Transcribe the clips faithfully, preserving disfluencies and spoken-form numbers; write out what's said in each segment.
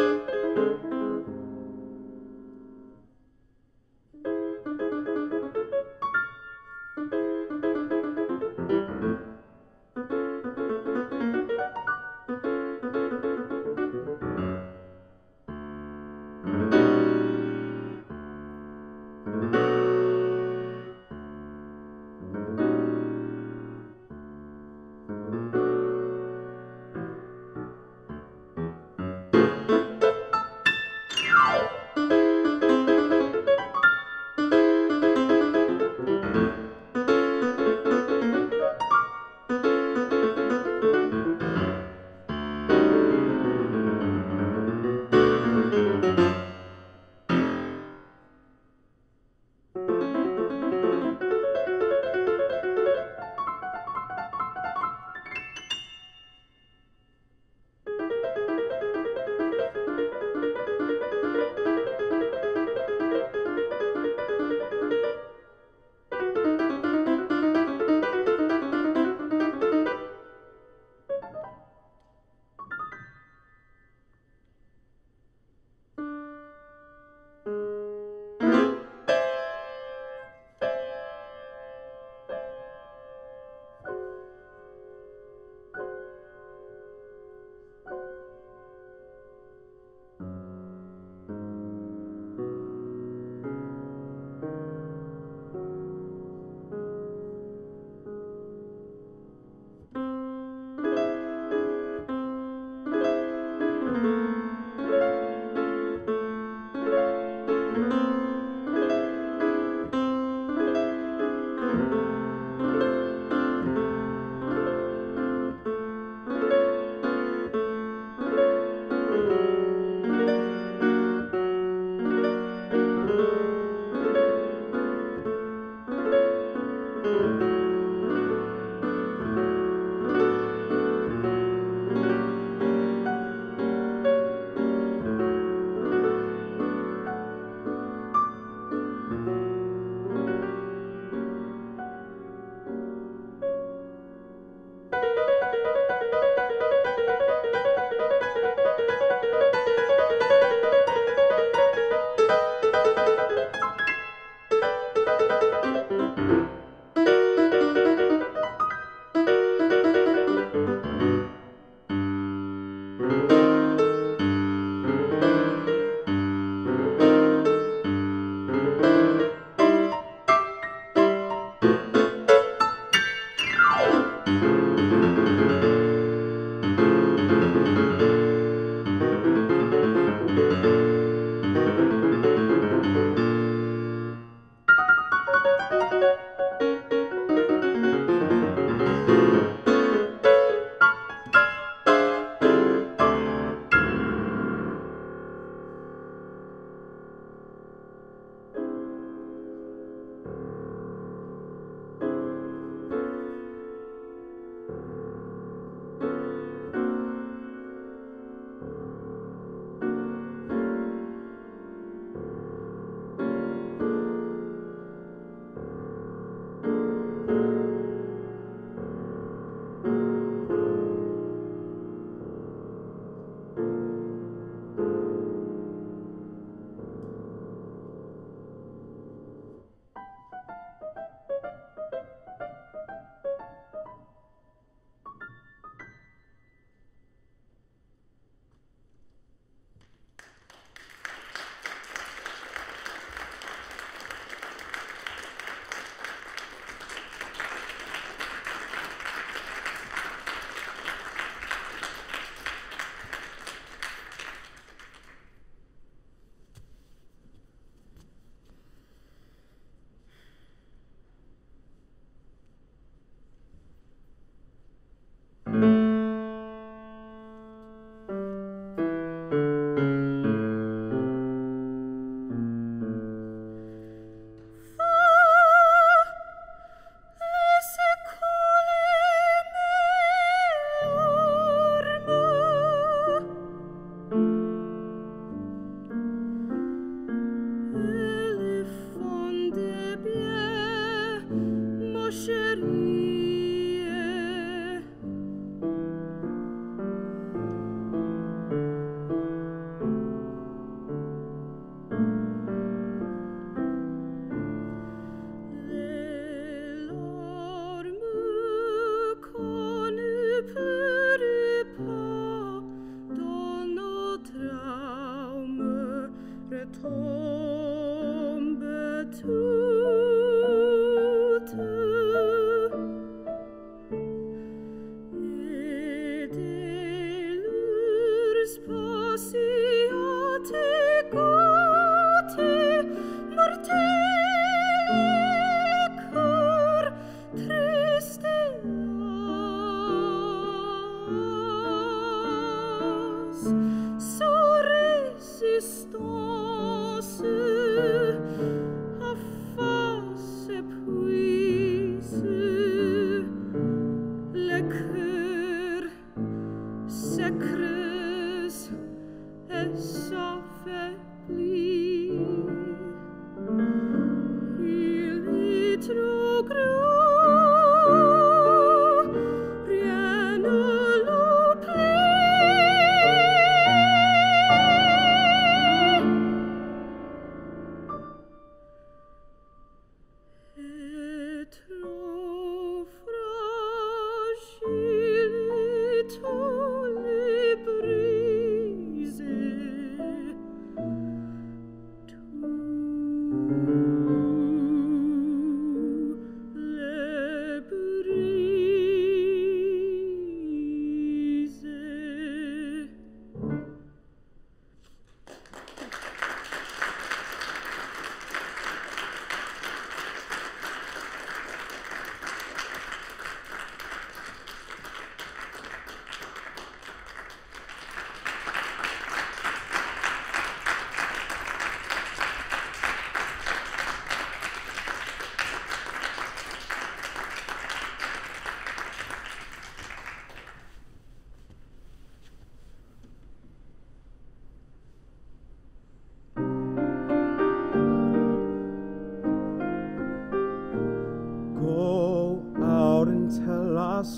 You.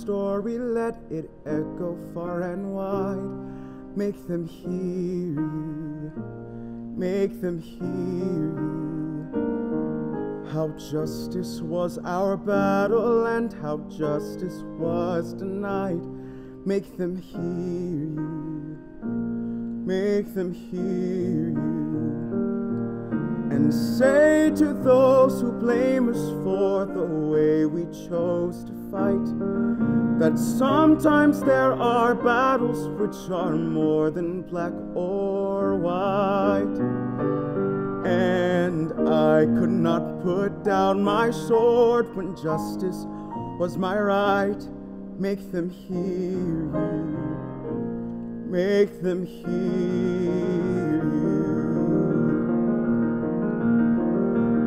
Story, let it echo far and wide. Make them hear you, make them hear you. How justice was our battle and how justice was denied. Make them hear you, make them hear you. And say to those who blame us for the way we chose to fight, that sometimes there are battles which are more than black or white. And I could not put down my sword when justice was my right. Make them hear you, make them hear you.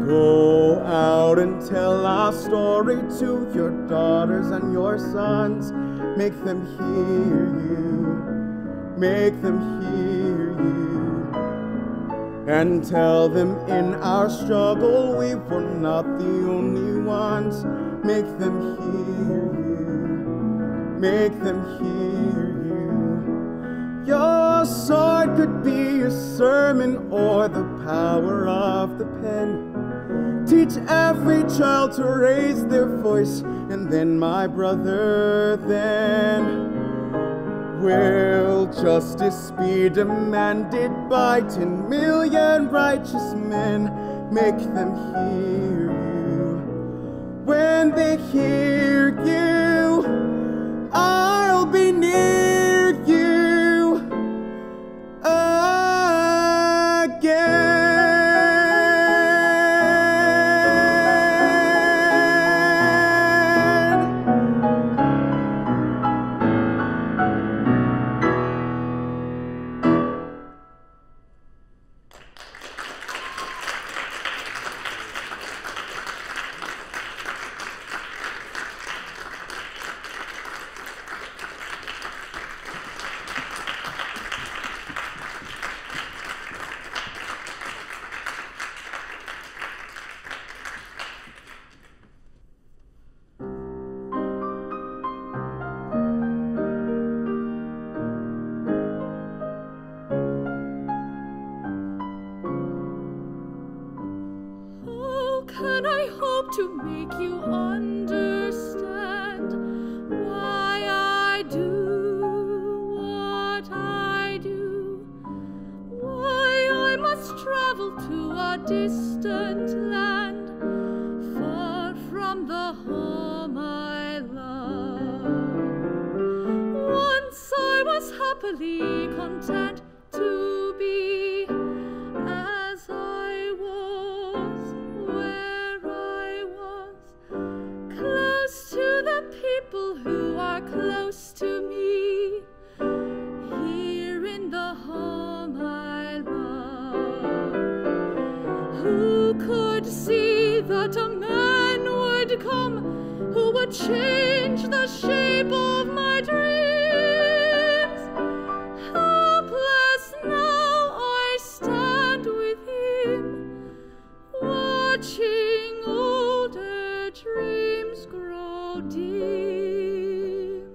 Go out and tell our story to your daughters and your sons. Make them hear you, make them hear you. And tell them in our struggle we were not the only ones. Make them hear you, make them hear you. Your sword could be a sermon or the power of the pen. Teach every child to raise their voice, and then, my brother, then will justice be demanded by ten million righteous men? Make them hear you. When they hear you, I'll be near you again. Happily content to who could see that a man would come who would change the shape of my dreams? Helpless now I stand with him, watching older dreams grow dim.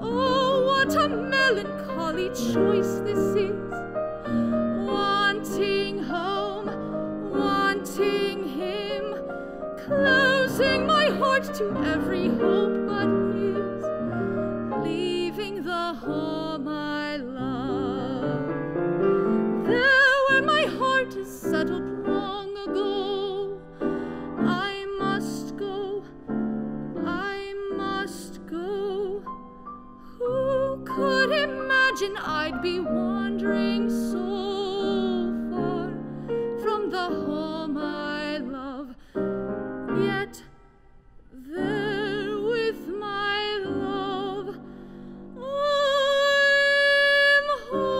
Oh, what a melancholy choice this is, wanting home, wanting him, closing my heart to every hope but his, leaving the home I love. There where my heart is settled long ago, I must go, I must go. Who could imagine I'd be wandering so the home I love, yet there with my love I'm home.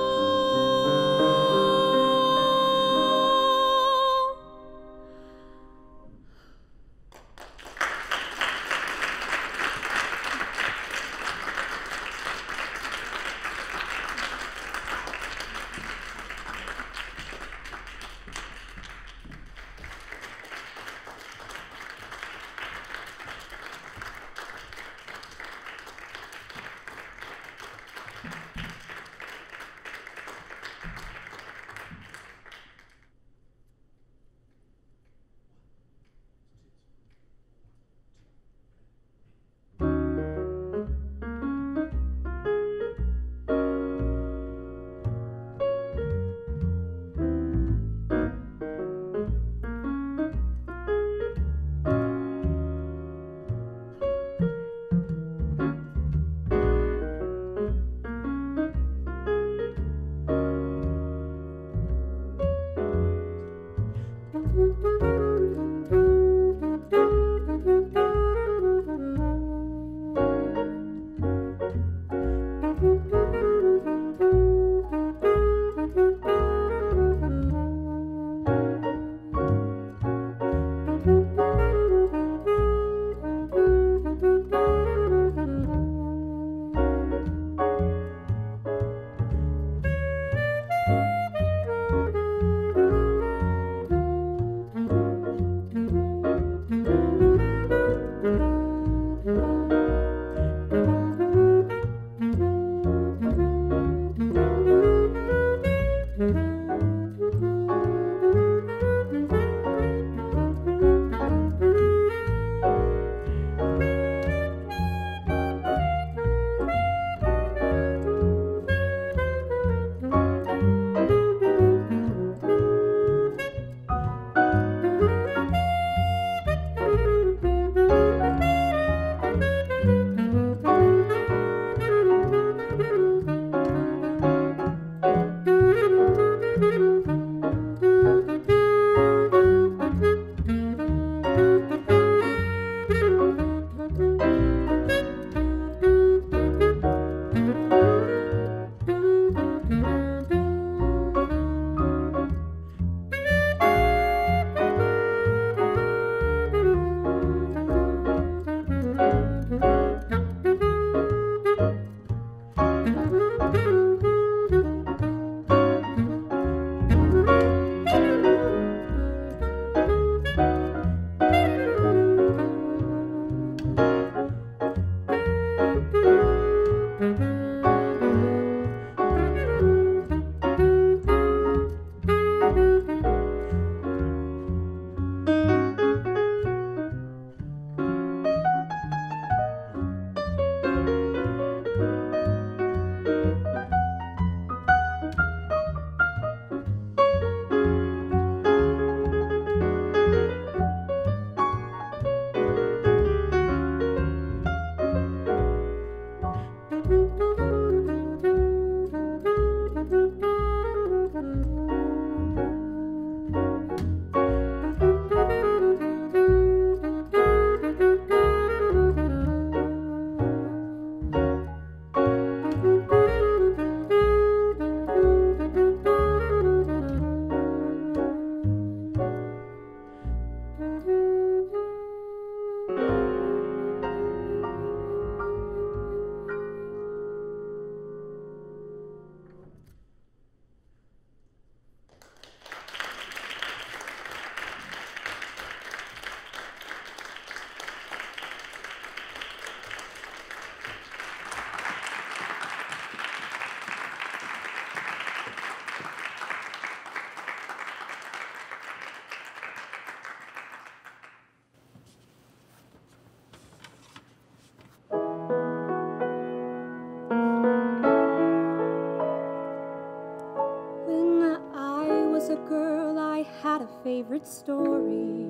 a girl, I had a favorite story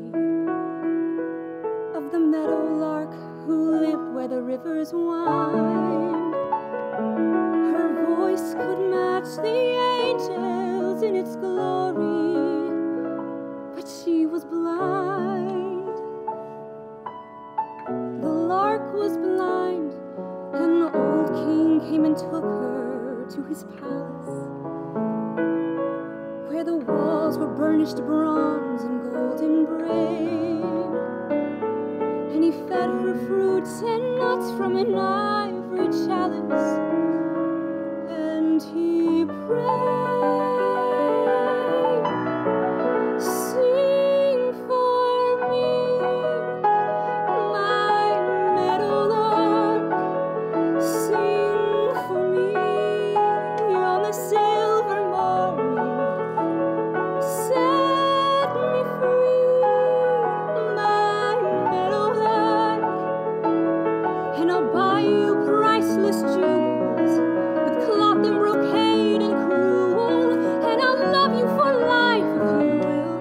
of the meadowlark who lived where the rivers wind. Her voice could match the angels in its glory, but she was blind. The lark was blind, and the old king came and took her to his palace, where the walls were burnished bronze and golden braid, and he fed her fruits and nuts from an ivory chalice, and he prayed, "Sing for me, my meadowlark, sing for me on the silver morning. Jewels with cloth and brocade and crewel, and I'll love you for life if you will.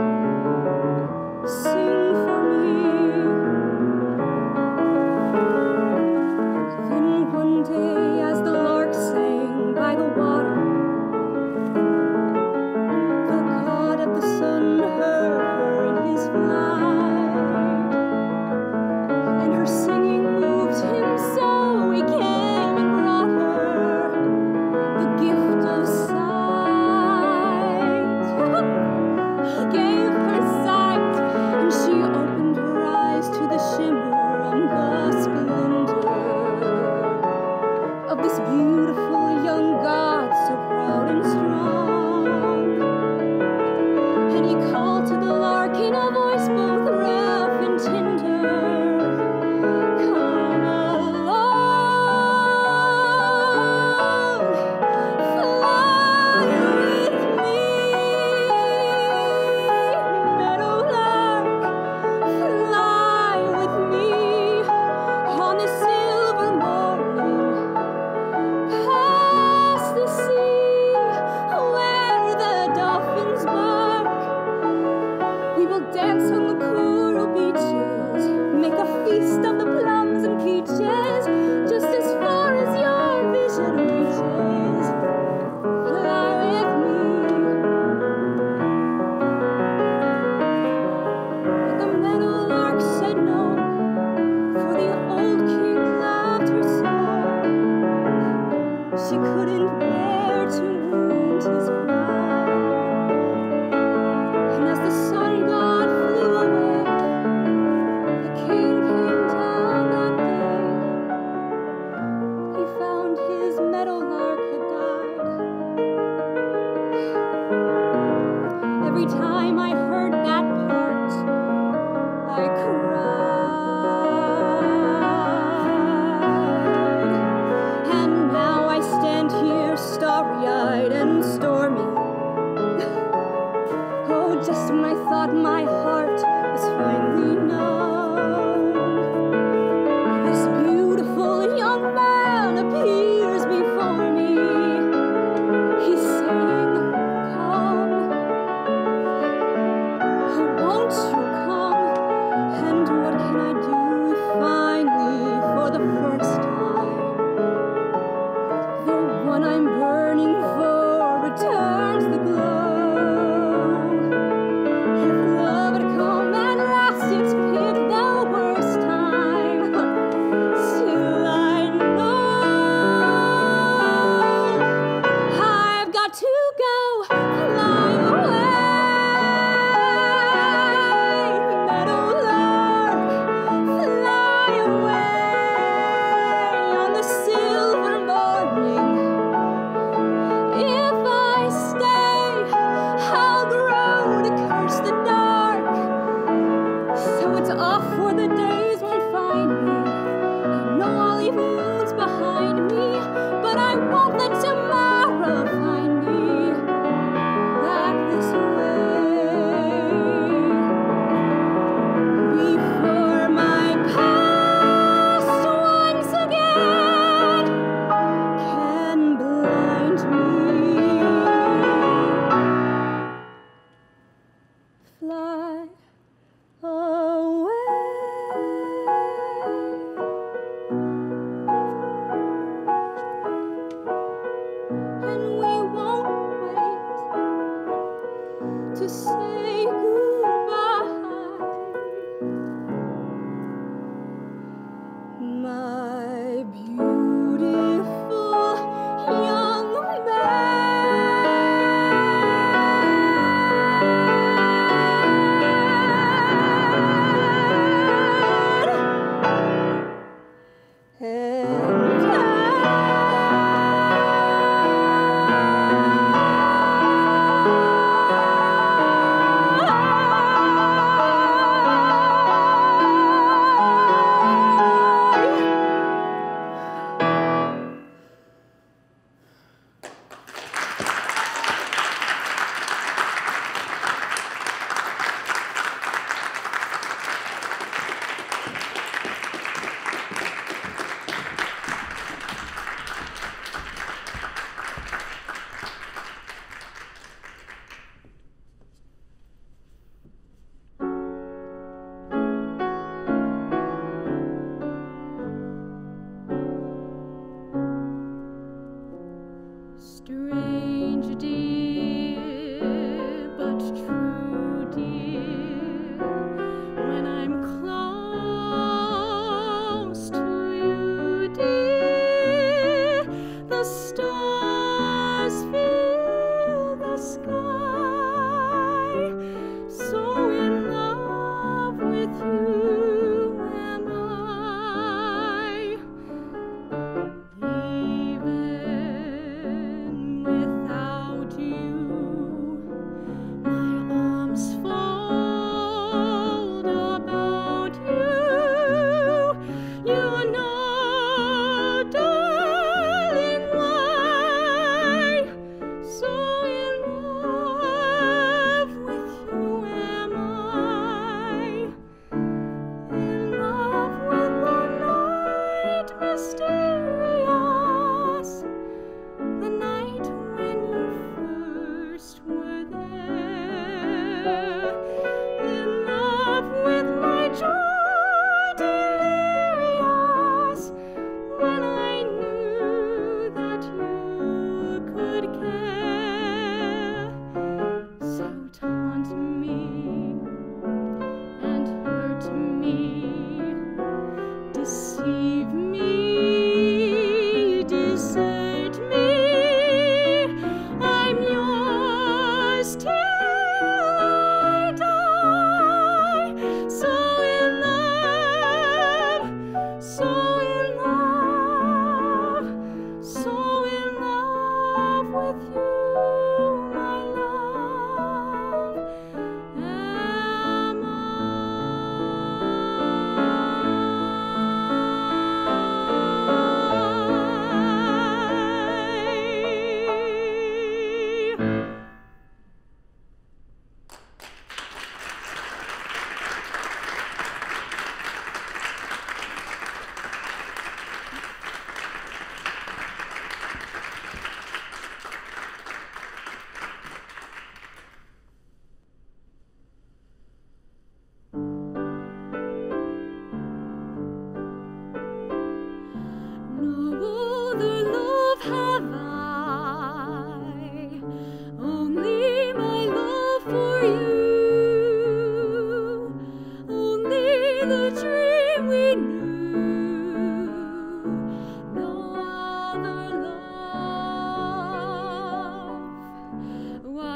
Sing for me." Then one day, as the lark sang by the water, the god of the sun heard her in his flight, and her singing moved him so he came. This beautiful young god, so proud and strong, and he called to the lark in a voice both rough and tender, "Come along, fly with me, meadowlark, fly with me on the silver morning. Dance on the coral beaches, make a feast of the plums and peaches, just as far as your vision reaches. Fly with me." But the meadowlark said no, for the old king loved her so. She couldn't bear to wound his pride, and as the sun starry-eyed and stormy. Oh, just when I thought my heart was finally numb, this beautiful young man appears before me. He's saying, "Come, won't you come?" And what can I do? Finally, for the first time, the one I'm burning for returns the glow. If love had come at last, it's picked the worst time. Still I know I've got to go. Fly away, meadowlark, fly away on the silver morning. If I stay,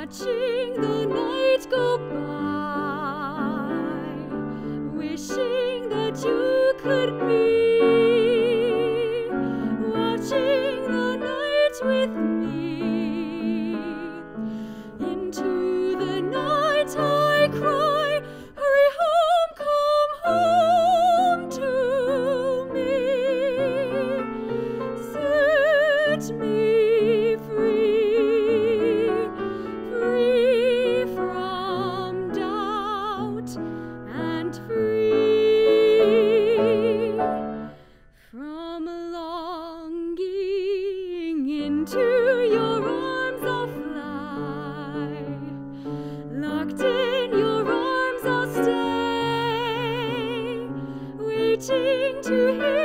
watching the night go by, wishing that you could be watching the night with me. Into the night I cry, hurry home, come home to me. Set me free. Free from longing, into your arms I'll fly, locked in your arms I'll stay, waiting to hear.